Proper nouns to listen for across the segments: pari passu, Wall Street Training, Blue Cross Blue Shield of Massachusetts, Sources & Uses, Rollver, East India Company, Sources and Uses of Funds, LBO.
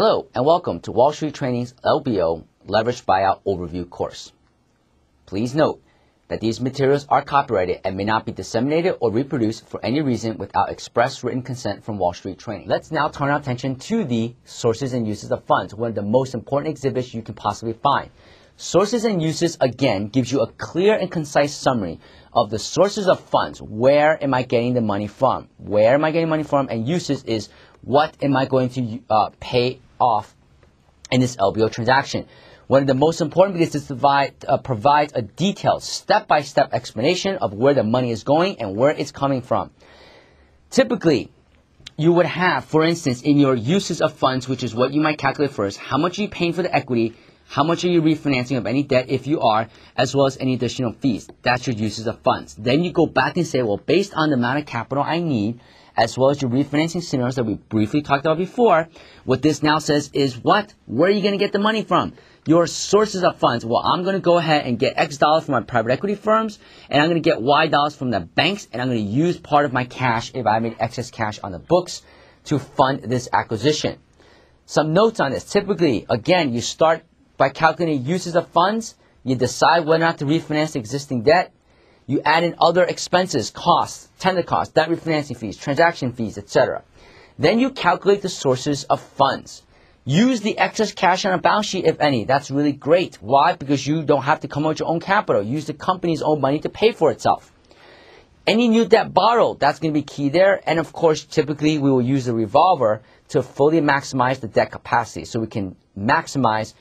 Hello and welcome to Wall Street Training's LBO Leveraged Buyout Overview course. Please note that these materials are copyrighted and may not be disseminated or reproduced for any reason without express written consent from Wall Street Training. Let's now turn our attention to the Sources and Uses of Funds, one of the most important exhibits you can possibly find. Sources and Uses, again, gives you a clear and concise summary of the sources of funds. Where am I getting the money from? Where am I getting money from? And uses is what am I going to pay off in this LBO transaction. One of the most important because this provides a detailed step-by-step explanation of where the money is going and where it's coming from. Typically, you would have, for instance, in your uses of funds, which is what you might calculate first, how much are you paying for the equity, how much are you refinancing of any debt if you are, as well as any additional fees. That's your uses of funds. Then you go back and say, well, based on the amount of capital I need, as well as your refinancing scenarios that we briefly talked about before, what this now says is what? Where are you going to get the money from? Your sources of funds. Well, I'm going to go ahead and get X dollars from my private equity firms, and I'm going to get Y dollars from the banks, and I'm going to use part of my cash, if I made excess cash on the books, to fund this acquisition. Some notes on this. Typically, again, you start by calculating uses of funds. You decide whether or not to refinance existing debt. You add in other expenses, costs, tender costs, debt refinancing fees, transaction fees, etc. Then you calculate the sources of funds. Use the excess cash on a balance sheet, if any. That's really great. Why? Because you don't have to come up with your own capital. Use the company's own money to pay for itself. Any new debt borrowed, that's going to be key there. And of course, typically we will use the revolver to fully maximize the debt capacity. So we can maximize,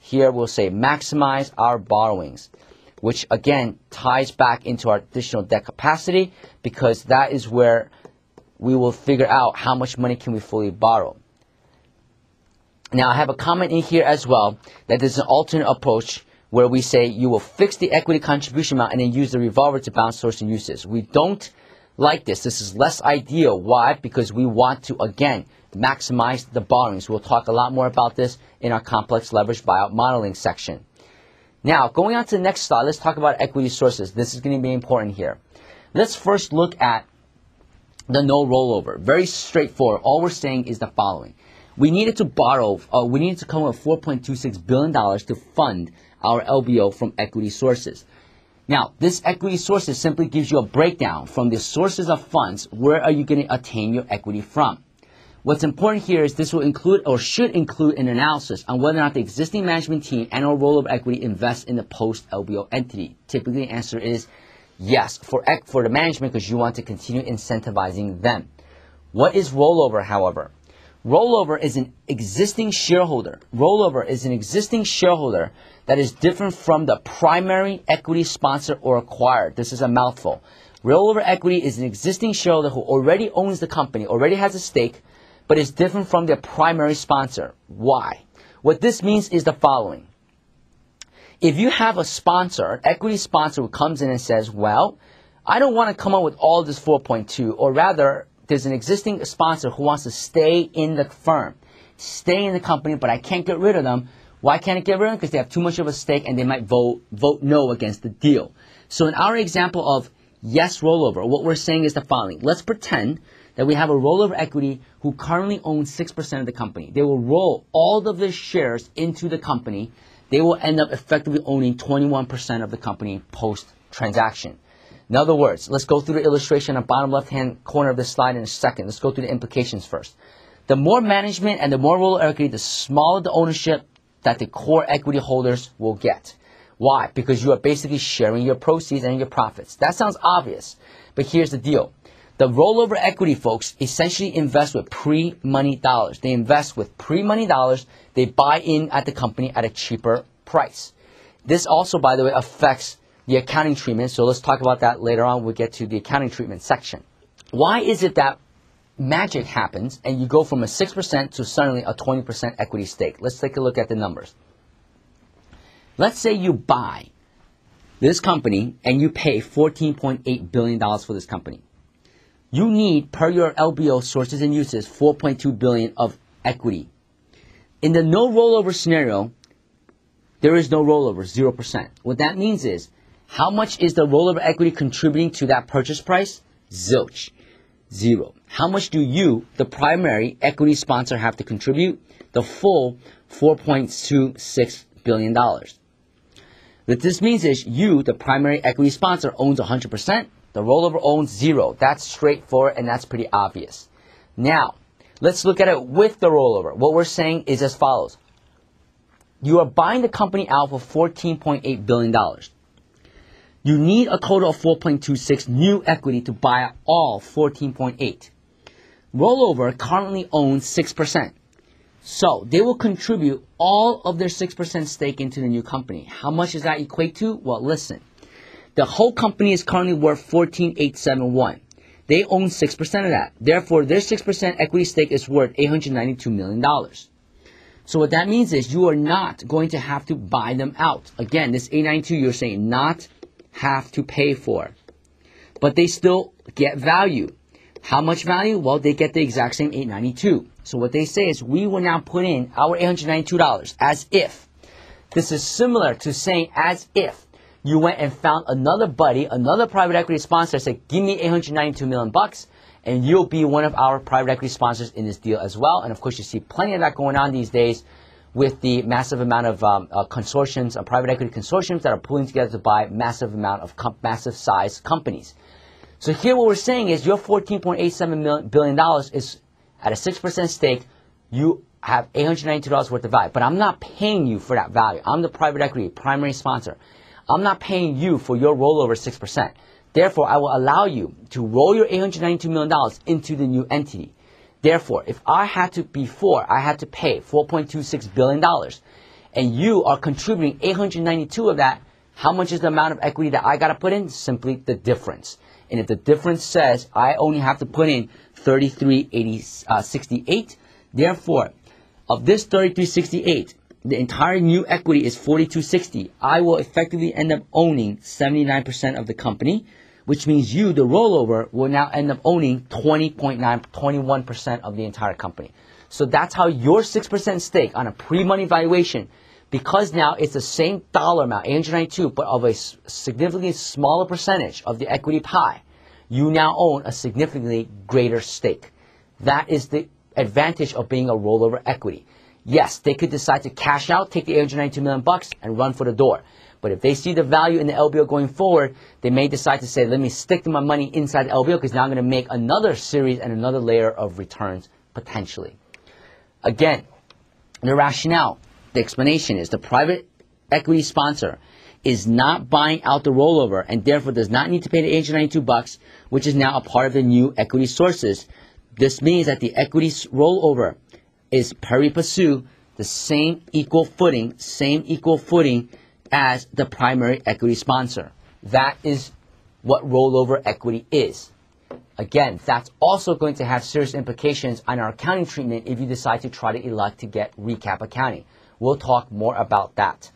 here we'll say maximize our borrowings, which again ties back into our additional debt capacity, because that is where we will figure out how much money can we fully borrow. Now I have a comment in here as well that there's an alternate approach where we say you will fix the equity contribution amount and then use the revolver to balance source and uses. We don't like this. This is less ideal. Why? Because we want to, again, maximize the borrowings. We'll talk a lot more about this in our complex leverage buyout modeling section. Now, going on to the next slide, let's talk about equity sources. This is going to be important here. Let's first look at the no rollover. Very straightforward. All we're saying is the following. We needed to come up with $4.26 billion to fund our LBO from equity sources. Now, this equity sources simply gives you a breakdown from the sources of funds. Where are you going to attain your equity from? What's important here is this will include or should include an analysis on whether or not the existing management team and or rollover equity invests in the post-LBO entity. Typically, the answer is yes for the management, because you want to continue incentivizing them. What is rollover, however? Rollover is an existing shareholder. Rollover is an existing shareholder that is different from the primary equity sponsor or acquired. This is a mouthful. Rollover equity is an existing shareholder who already owns the company, already has a stake, but it's different from their primary sponsor. Why? What this means is the following. If you have a sponsor, equity sponsor, who comes in and says, well, I don't want to come up with all this 4.2, or rather, there's an existing sponsor who wants to stay in the firm, stay in the company, but I can't get rid of them. Why can't I get rid of them? Because they have too much of a stake and they might vote no against the deal. So in our example of yes rollover, what we're saying is the following. Let's pretend that we have a rollover equity who currently owns 6% of the company. They will roll all of their shares into the company. They will end up effectively owning 21% of the company post-transaction. In other words, let's go through the illustration on the bottom left-hand corner of this slide in a second. Let's go through the implications first. The more management and the more rollover equity, the smaller the ownership that the core equity holders will get. Why? Because you are basically sharing your proceeds and your profits. That sounds obvious, but here's the deal. The rollover equity folks essentially invest with pre-money dollars. They invest with pre-money dollars. They buy in at the company at a cheaper price. This also, by the way, affects the accounting treatment. So let's talk about that later on. We'll get to the accounting treatment section. Why is it that magic happens and you go from a 6% to suddenly a 20% equity stake? Let's take a look at the numbers. Let's say you buy this company and you pay $14.8 billion for this company. You need, per your LBO sources and uses, $4.2 billion of equity. In the no rollover scenario, there is no rollover, 0%. What that means is, how much is the rollover equity contributing to that purchase price? Zilch. zero. How much do you, the primary equity sponsor, have to contribute? The full $4.26 billion. What this means is you, the primary equity sponsor, owns 100%. The rollover owns zero. That's straightforward and that's pretty obvious. Now, let's look at it with the rollover. What we're saying is as follows. You are buying the company out for $14.8 billion. You need a total of 4.26 new equity to buy out all 14.8. Rollover currently owns 6%. So they will contribute all of their 6% stake into the new company. How much does that equate to? Well, listen. The whole company is currently worth $14,871. They own 6% of that. Therefore, their 6% equity stake is worth $892 million. So what that means is you are not going to have to buy them out. Again, this $892 you're saying not have to pay for. But they still get value. How much value? Well, they get the exact same $892. So what they say is we will now put in our $892 as if. This is similar to saying as if you went and found another buddy, another private equity sponsor, said, give me $892 million bucks, and you'll be one of our private equity sponsors in this deal as well. And of course, you see plenty of that going on these days with the massive amount of consortiums, private equity consortiums that are pulling together to buy massive amount of massive size companies. So here what we're saying is your $14.87 billion is at a 6% stake, you have $892 worth of value. But I'm not paying you for that value. I'm the private equity primary sponsor. I'm not paying you for your rollover 6%. Therefore, I will allow you to roll your $892 million into the new entity. Therefore, if I had to, before I had to pay $4.26 billion, and you are contributing $892 of that, how much is the amount of equity that I got to put in? Simply the difference. And if the difference says I only have to put in $33.68, therefore, of this $33.68, the entire new equity is $42.60. I will effectively end up owning 79% of the company, which means you, the rollover, will now end up owning 21% of the entire company. So that's how your 6% stake on a pre-money valuation, because now it's the same dollar amount, $892, but of a significantly smaller percentage of the equity pie, you now own a significantly greater stake. That is the advantage of being a rollover equity. Yes, they could decide to cash out, take the $892 million bucks, and run for the door. But if they see the value in the LBO going forward, they may decide to say, let me stick to my money inside the LBO because now I'm going to make another series and another layer of returns potentially. Again, the rationale, the explanation is the private equity sponsor is not buying out the rollover and therefore does not need to pay the $892 bucks, which is now a part of the new equity sources. This means that the equity rollover is pari passu, the same equal footing as the primary equity sponsor. That is what rollover equity is. Again, that's also going to have serious implications on our accounting treatment if you decide to try to elect to get recap accounting. We'll talk more about that.